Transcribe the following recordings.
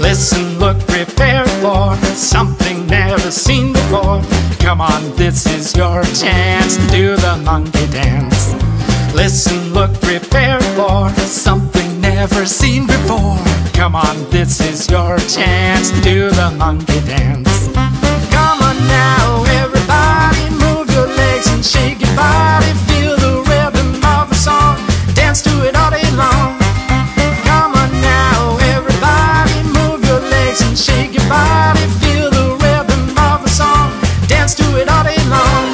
Listen, look, prepare for something never seen before. Come on, this is your chance to do the monkey dance. Listen, look, prepare for something never seen before. Come on, this is your chance to do the monkey dance. Come on now, everybody, move your legs and shake your body. Feel the rhythm of the song, dance to it all day long. Shake your body, feel the rhythm of the song, dance to it all day long.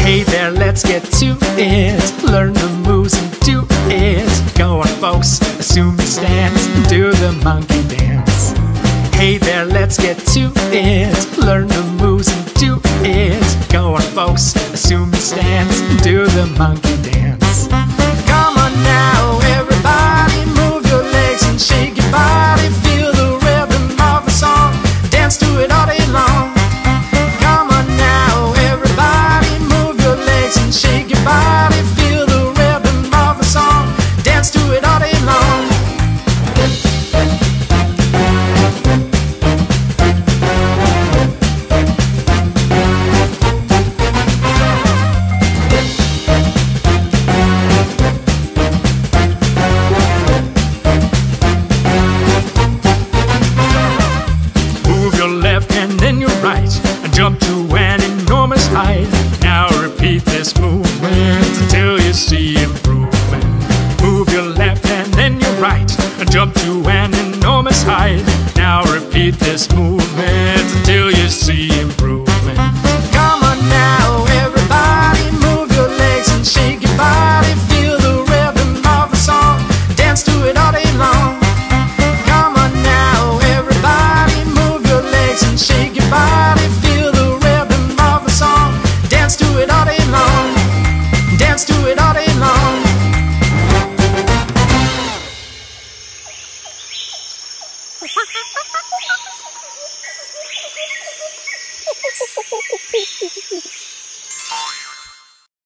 Hey there, let's get to it. Learn the moves and do it. Go on, folks, assume your stance, do the monkey dance. Hey there, let's get to it. Learn the moves and do it. Go on, folks, assume your stance, do the monkey dance. Come on now, everybody, move your legs and shake your body. Feel the rhythm of the song, dance to it all day long. Come on now, everybody, move your legs and shake your body. Feel the rhythm of the song, dance to it all day long. Jump to an enormous height. Now repeat this movement until you see improvement. Move your left and then your right. Jump to an enormous height. Now repeat this movement until you see improvement.